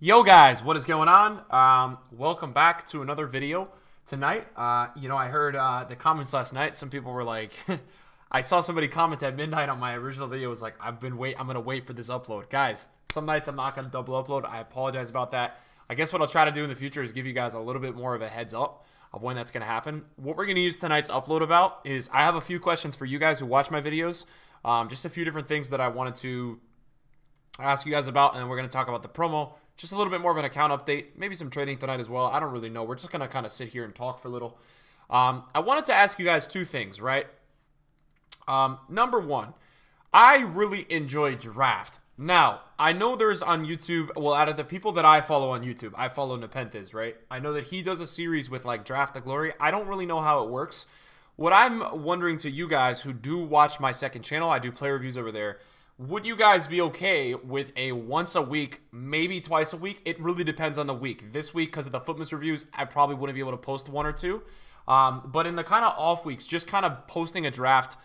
Yo guys, what is going on? Welcome back to another video tonight. You know, I heard the comments last night. Some people were like, I saw somebody comment at midnight on my original video. It was like, I'm gonna wait for this upload. Guys, some nights I'm not gonna double upload. I apologize about that. I guess what I'll try to do in the future is give you guys a little bit more of a heads up of when that's gonna happen. What we're gonna use tonight's upload about is I have a few questions for you guys who watch my videos. Just a few different things that I wanted to ask you guys about, and then we're gonna talk about the promo. Just a little bit more of an account update, maybe some trading tonight as well. I don't really know. We're just going to kind of sit here and talk for a little. I wanted to ask you guys two things, right? Number one, I really enjoy draft. Now, I know there's on YouTube, well, out of the people that I follow on YouTube, I follow Nepenthes, right? I know that he does a series with like Draft the Glory. I don't really know how it works. What I'm wondering to you guys who do watch my second channel, I do play reviews over there. Would you guys be okay with a once a week, maybe twice a week? It really depends on the week. This week, because of the FUTMAS reviews, I probably wouldn't be able to post one or two. But in the kind of off weeks, just kind of posting a draft,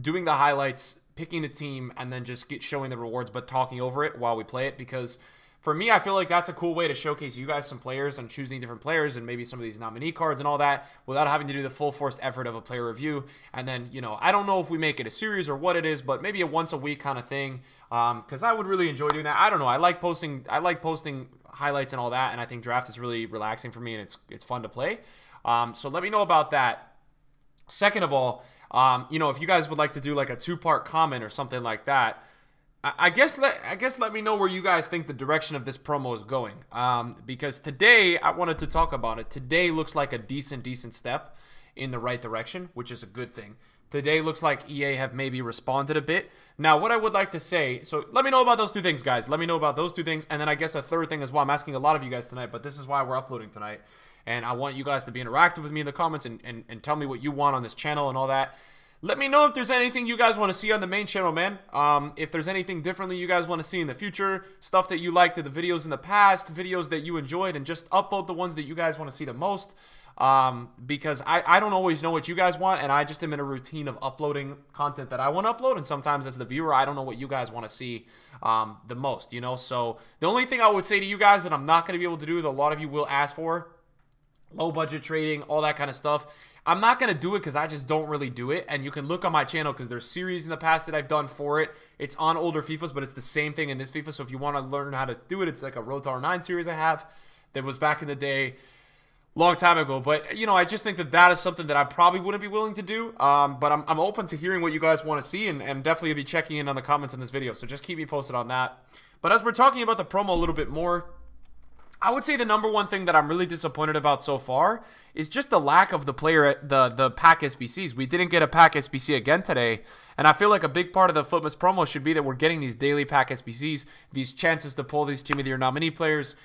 doing the highlights, picking the team, and then just showing the rewards, but talking over it while we play it. Because for me, I feel like that's a cool way to showcase you guys some players and choosing different players and maybe some of these nominee cards and all that without having to do the full force effort of a player review. And then, you know, I don't know if we make it a series or what it is, but maybe a once a week kind of thing. Because I would really enjoy doing that. I don't know. I like posting highlights and all that, and I think draft is really relaxing for me, and it's fun to play. So let me know about that. Second of all, you know, if you guys would like to do like a two-part comment or something like that, I guess let me know where you guys think the direction of this promo is going. Because today I wanted to talk about it. Today looks like a decent step in the right direction, which is a good thing. Today looks like EA have maybe responded a bit. Now, what I would like to say, so let me know about those two things, guys. Let me know about those two things. And then I guess a third thing as well. I'm asking a lot of you guys tonight, but this is why we're uploading tonight. And I want you guys to be interactive with me in the comments and tell me what you want on this channel and all that. Let me know if there's anything you guys want to see on the main channel, man. If there's anything differently you guys want to see in the future, stuff that you liked in the videos in the past, videos that you enjoyed, and just upload the ones that you guys want to see the most. Because I don't always know what you guys want, and I just am in a routine of uploading content that I want to upload, and sometimes as the viewer, I don't know what you guys want to see the most, you know? So the only thing I would say to you guys that I'm not going to be able to do, that a lot of you will ask for, low budget trading, all that kind of stuff, I'm not going to do it because I just don't really do it. And you can look on my channel because there's series in the past that I've done for it. It's on older FIFAs, but it's the same thing in this FIFA. So if you want to learn how to do it, it's like a Rotar 9 series I have that was back in the day, long time ago. But, you know, I just think that that is something that I probably wouldn't be willing to do. But I'm open to hearing what you guys want to see, and definitely be checking in on the comments in this video. So just keep me posted on that. But as we're talking about the promo a little bit more, I would say the number one thing that I'm really disappointed about so far is just the lack of the player, the pack SBCs. We didn't get a pack SBC again today, and I feel like a big part of the FUTMAS promo should be that we're getting these daily pack SBCs, these chances to pull these team of the year nominee players.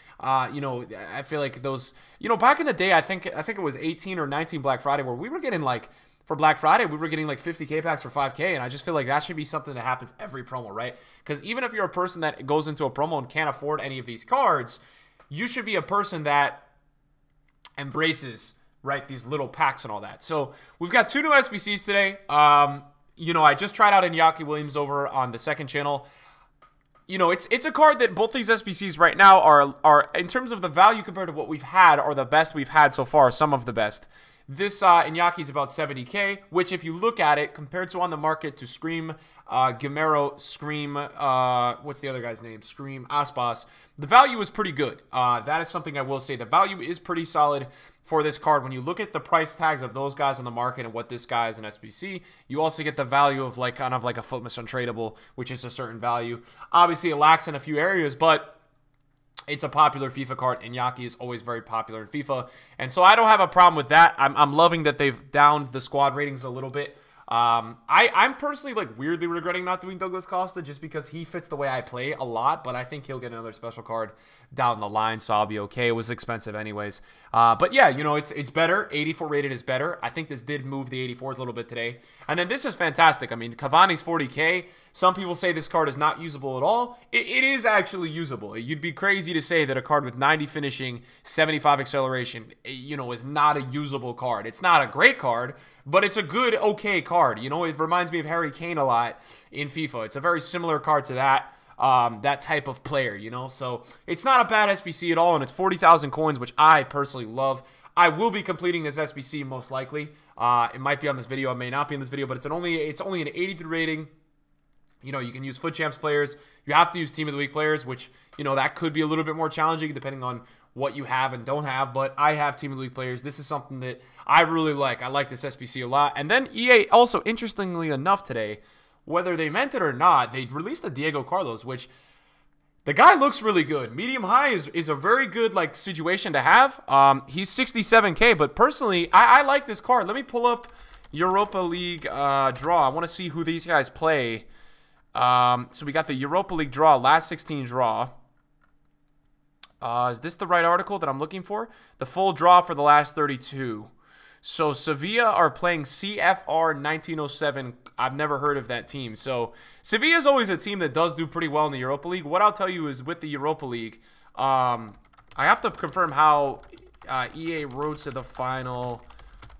You know, I feel like those, you know, back in the day, I think it was 18 or 19 Black Friday where we were getting like, for Black Friday, we were getting like 50K packs for 5K, and I just feel like that should be something that happens every promo, right? Because even if you're a person that goes into a promo and can't afford any of these cards, you should be a person that embraces, right, these little packs and all that. So we've got two new SBCs today. You know, I just tried out Iñaki Williams over on the second channel. You know, it's a card that both these SBCs right now are in terms of the value compared to what we've had, are the best we've had so far, some of the best. This Iñaki is about 70K, which if you look at it, compared to on the market to Scream, Gamero, Scream, what's the other guy's name? Scream, Aspas. The value is pretty good. That is something I will say. The value is pretty solid for this card. When you look at the price tags of those guys on the market and what this guy is in SBC, you also get the value of like kind of like a FUTMAS untradeable, which is a certain value. Obviously, it lacks in a few areas, but it's a popular FIFA card. Iñaki is always very popular in FIFA. And so I don't have a problem with that. I'm loving that they've downed the squad ratings a little bit. I'm personally like weirdly regretting not doing Douglas Costa just because he fits the way I play a lot, but I think he'll get another special card down the line, so I'll be okay. It was expensive anyways. But yeah, you know, it's better. 84 rated is better. I think this did move the 84s a little bit today. And then this is fantastic. I mean, Cavani's 40K. Some people say this card is not usable at all. It is actually usable. You'd be crazy to say that a card with 90 finishing, 75 acceleration, you know, is not a usable card. It's not a great card, but it's a good, okay card. You know, it reminds me of Harry Kane a lot in FIFA. It's a very similar card to that. that type of player, you know. So it's not a bad SBC at all, and it's 40,000 coins, which I personally love. I will be completing this SBC most likely. It might be on this video, it may not be in this video, but it's only an 83 rating. You know, you can use FootChamps players. You have to use Team of the Week players, which, you know, that could be a little bit more challenging depending on what you have and don't have. But I have Team of the Week players. This is something that I really like. I like this SBC a lot. And then EA also, interestingly enough today, whether they meant it or not, they released a Diego Carlos, which the guy looks really good. Medium high is a very good, like, situation to have. He's 67K, but personally, I like this card. Let me pull up Europa League draw. I want to see who these guys play. So we got the Europa League draw, last 16 draw. Is this the right article that I'm looking for? The full draw for the last 32. So Sevilla are playing CFR 1907. I've never heard of that team. So Sevilla is always a team that does do pretty well in the Europa League. What I'll tell you is with the Europa League, I have to confirm how EA rode to the final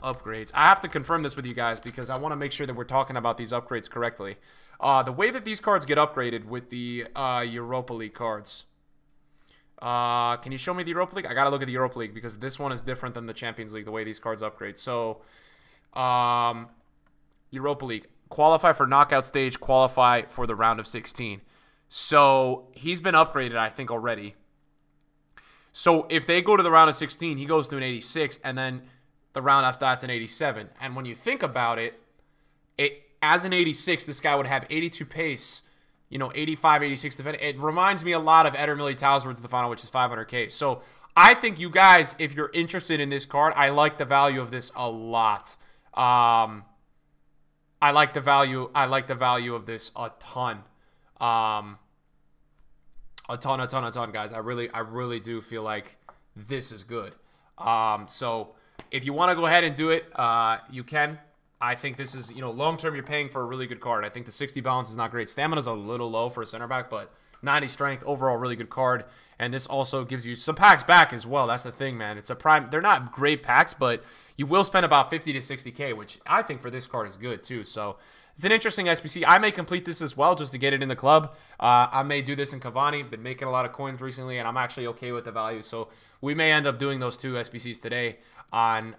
upgrades. I have to confirm this with you guys because I want to make sure that we're talking about these upgrades correctly. The way that these cards get upgraded with the Europa League cards. Can you show me the Europa League? I got to look at the Europa League because this one is different than the Champions League, the way these cards upgrade. So, Europa League. Qualify for knockout stage. Qualify for the round of 16. So, he's been upgraded, I think, already. So, if they go to the round of 16, he goes to an 86. And then the round after that's an 87. And when you think about it, as an 86, this guy would have 82 pace, you know, 85, 86 defense. It reminds me a lot of Eder Militão's words to the final, which is 500K. So I think you guys, if you're interested in this card, I like the value of this a lot. I like the value. I like the value of this a ton. A ton, guys. I really do feel like this is good. So if you want to go ahead and do it, you can. I think this is, you know, long-term, you're paying for a really good card. I think the 60 balance is not great. Stamina's a little low for a center back, but 90 strength, overall really good card. And this also gives you some packs back as well. That's the thing, man. It's a prime. They're not great packs, but you will spend about 50 to 60K, which I think for this card is good too. So it's an interesting SBC. I may complete this as well just to get it in the club. I may do this in Cavani. Been making a lot of coins recently, and I'm actually okay with the value. So we may end up doing those two SBCs today on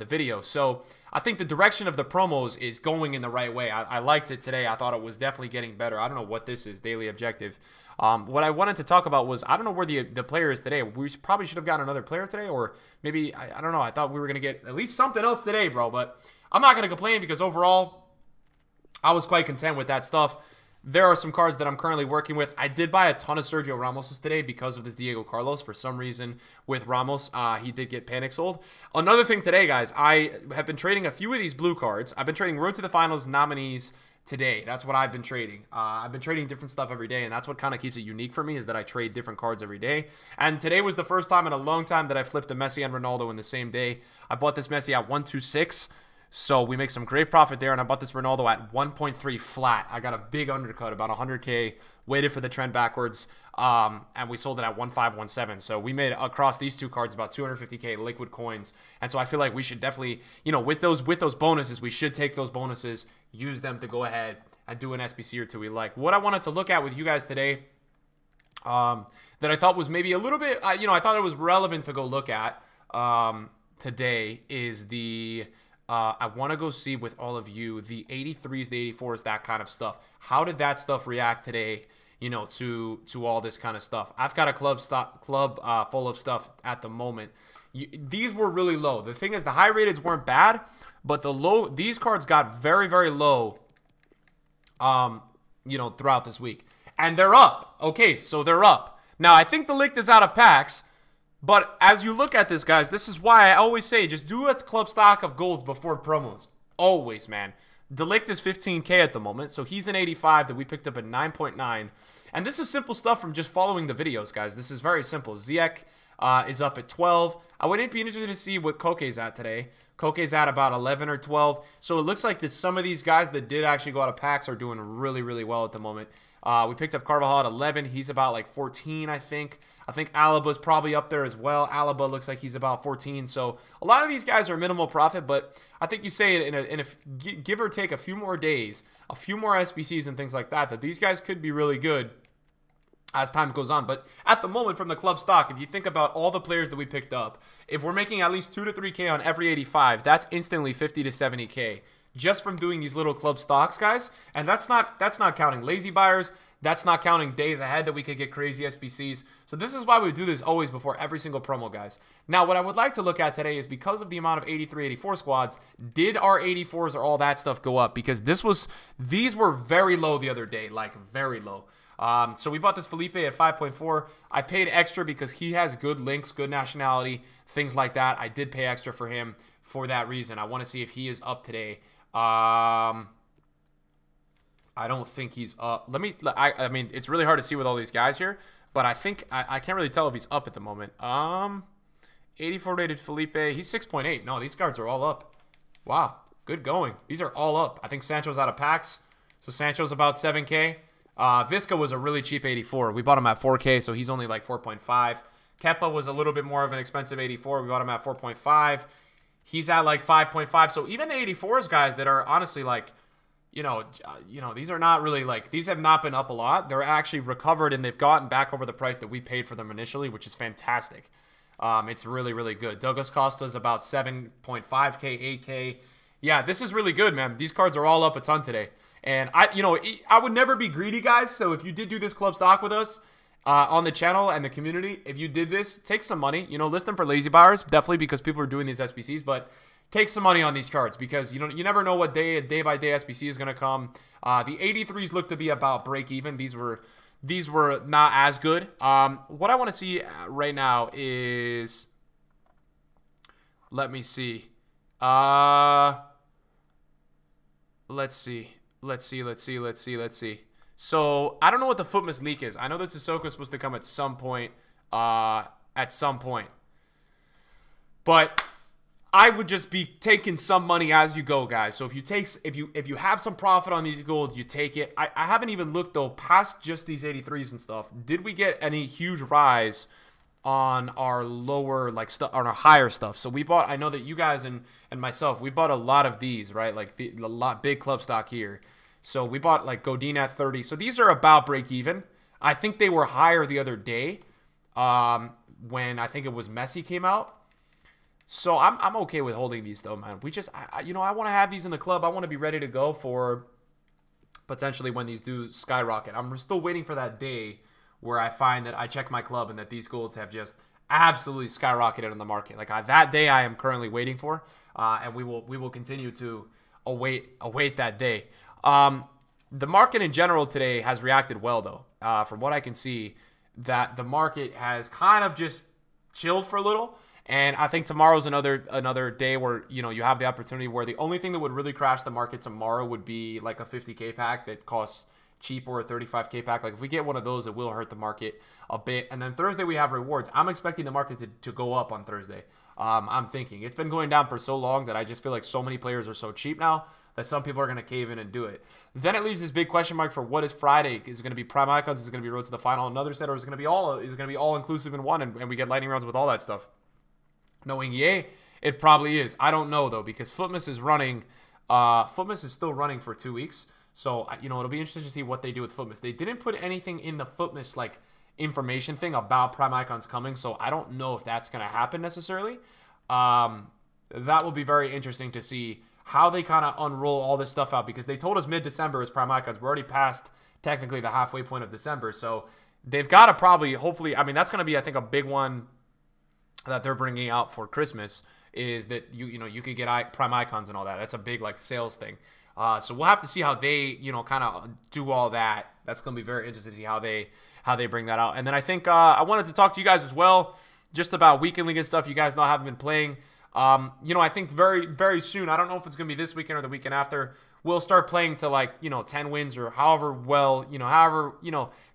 the video. So I think the direction of the promos is going in the right way. I liked it today. I thought it was definitely getting better. I don't know what this is, daily objective. What I wanted to talk about was, I don't know where the player is today. We probably should have gotten another player today, or maybe, I don't know. I thought we were going to get at least something else today, bro. But I'm not going to complain because overall, I was quite content with that stuff. There are some cards that I'm currently working with. I did buy a ton of Sergio Ramos's today because of this Diego Carlos. For some reason, with Ramos, he did get panic sold. Another thing today, guys, I have been trading a few of these blue cards. I've been trading Road to the Finals nominees today. That's what I've been trading. I've been trading different stuff every day, and that's what kind of keeps it unique for me, is that I trade different cards every day. And today was the first time in a long time that I flipped the Messi and Ronaldo in the same day. I bought this Messi at 126. So we make some great profit there, and I bought this Ronaldo at 1.3 flat. I got a big undercut, about 100K, waited for the trend backwards, and we sold it at 1.517. So we made, across these two cards, about 250K liquid coins. And so I feel like we should definitely, you know, with those bonuses, we should take those bonuses, use them to go ahead and do an SBC or two we like. What I wanted to look at with you guys today, that I thought was maybe a little bit, you know, I thought it was relevant to go look at today is the... I want to go see with all of you the 83s, the 84s, that kind of stuff. How did that stuff react today, you know, to all this kind of stuff? I've got a club full of stuff at the moment. These were really low. The thing is, the high rateds weren't bad, but these cards got very, very low, you know, throughout this week. And they're up. Okay, so they're up. Now, I think Delict is out of packs. But as you look at this, guys, this is why I always say just do a club stock of golds before promos. Always, man. Delict is 15K at the moment, so he's an 85 that we picked up at 9.9. And this is simple stuff from just following the videos, guys. This is very simple. Ziyech is up at 12. I wouldn't be interested to see what Koke's at today. Koke's at about 11 or 12. So it looks like that some of these guys that did actually go out of packs are doing really, really well at the moment. We picked up Carvajal at 11. He's about like 14, I think. I think Alaba's probably up there as well. Alaba looks like he's about 14. So a lot of these guys are minimal profit, but I think you say it in a give or take a few more days, a few more SBCs and things like that, that these guys could be really good as time goes on. But at the moment, from the club stock, if you think about all the players that we picked up, if we're making at least 2 to 3K on every 85, that's instantly 50 to 70K just from doing these little club stocks, guys. And that's not counting lazy buyers. That's not counting days ahead that we could get crazy SBCs. So this is why we do this always before every single promo, guys. Now, what I would like to look at today is, because of the amount of 83, 84 squads, did our 84s or all that stuff go up? Because these were very low the other day, like very low. So we bought this Felipe at 5.4. I paid extra because he has good links, good nationality, things like that. I did pay extra for him for that reason. I want to see if he is up today. I don't think he's up. I mean, it's really hard to see with all these guys here, but I think I can't really tell if he's up at the moment. 84 rated Felipe. He's 6.8. No, these cards are all up. Wow, good going. These are all up. I think Sancho's out of packs, so Sancho's about 7K. Visca was a really cheap 84. We bought him at 4K, so he's only like 4.5. Kepa was a little bit more of an expensive 84. We bought him at 4.5. He's at like 5.5. So even the 84s, guys, that are honestly like, you know, these are not really like, these have not been up a lot. They're actually recovered and they've gotten back over the price that we paid for them initially, which is fantastic. It's really, really good. Douglas Costa is about 7.5K, 8K. Yeah, this is really good, man. These cards are all up a ton today. And I would never be greedy, guys. So if you did do this club stock with us on the channel and the community, if you did this, take some money, list them for lazy buyers, definitely, because people are doing these SBCs, but take some money on these cards, because you never know what day by day SBC is going to come. The 83s look to be about break even. These were not as good. What I want to see right now is, let's see. So I don't know what the FUTMAS leak is. I know that Sissoko is supposed to come at some point. But I would just be taking some money as you go, guys. So if you have some profit on these gold, you take it. I haven't even looked though past just these 83s and stuff. Did we get any huge rise on our lower on our higher stuff? So we bought, I know that you guys and myself, we bought a lot of these, right? Like a lot big club stock here. So we bought like Godina at 30. So these are about break even. I think they were higher the other day when I think it was Messi came out. So I'm okay with holding these though, man. We just, I want to have these in the club. I want to be ready to go for potentially when these do skyrocket. I'm still waiting for that day where I find that I check my club and that these golds have just absolutely skyrocketed on the market. Like that day I am currently waiting for, and we will continue to await that day. The market in general today has reacted well though. From what I can see, that the market has kind of just chilled for a little. And I think tomorrow's another day where, you have the opportunity where the only thing that would really crash the market tomorrow would be like a 50K pack that costs cheap, or a 35K pack. Like if we get one of those, it will hurt the market a bit. And then Thursday we have rewards. I'm expecting the market to go up on Thursday. I'm thinking it's been going down for so long that I just feel like so many players are so cheap now that some people are going to cave in and do it. Then it leaves this big question mark for what is Friday. Is it going to be Prime Icons? Is it going to be Road to the Final? Another set? Or is it going to be all inclusive in one, and we get lightning rounds with all that stuff? Knowing EA, it probably is. I don't know though, because FUTMAS is running. FUTMAS is still running for 2 weeks, so it'll be interesting to see what they do with FUTMAS. They didn't put anything in the FUTMAS like information thing about Prime Icons coming, so I don't know if that's gonna happen necessarily. That will be very interesting to see how they kind of unroll all this stuff out, because they told us mid-December is Prime Icons. We're already past technically the halfway point of December, so they've got to probably, hopefully, I mean that's gonna be, I think, a big one that they're bringing out for Christmas, is that you could get Prime Icons and all that. That's a big like sales thing. So we'll have to see how they kind of do all that. That's gonna be very interesting to see how they bring that out. And then I think I wanted to talk to you guys as well just about weekend league and stuff. You guys know I haven't been playing. I think very very soon, I don't know if it's gonna be this weekend or the weekend after, we'll start playing to like 10 wins or however,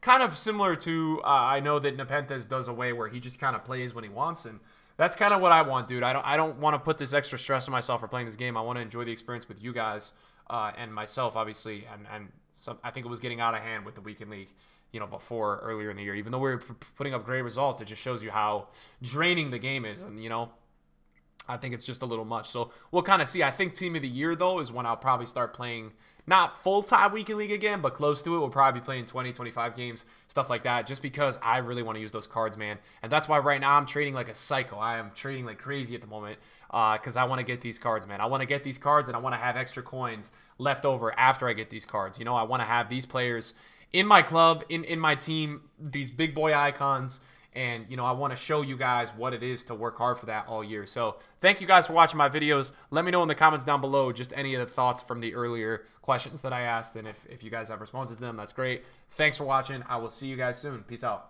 kind of similar to I know that Nepenthes does a way where he just kind of plays when he wants, and that's kind of what I want, dude. I don't want to put this extra stress on myself for playing this game. I want to enjoy the experience with you guys and myself, obviously, and some, I think it was getting out of hand with the weekend league, before earlier in the year. Even though we were putting up great results, it just shows you how draining the game is, and I think it's just a little much. So we'll kind of see. I think team of the year, though, is when I'll probably start playing not full-time weekend league again, but close to it. We'll probably be playing 20, 25 games, stuff like that, just because I really want to use those cards, man. And that's why right now I'm trading like a psycho. I am trading like crazy at the moment because I want to get these cards, man. I want to get these cards, and I want to have extra coins left over after I get these cards. You know, I want to have these players in my club, in my team, these big boy icons. And, you know, I want to show you guys what it is to work hard for that all year. So thank you guys for watching my videos. Let me know in the comments down below just any of the thoughts from the earlier questions that I asked. And if you guys have responses to them, that's great. Thanks for watching. I will see you guys soon. Peace out.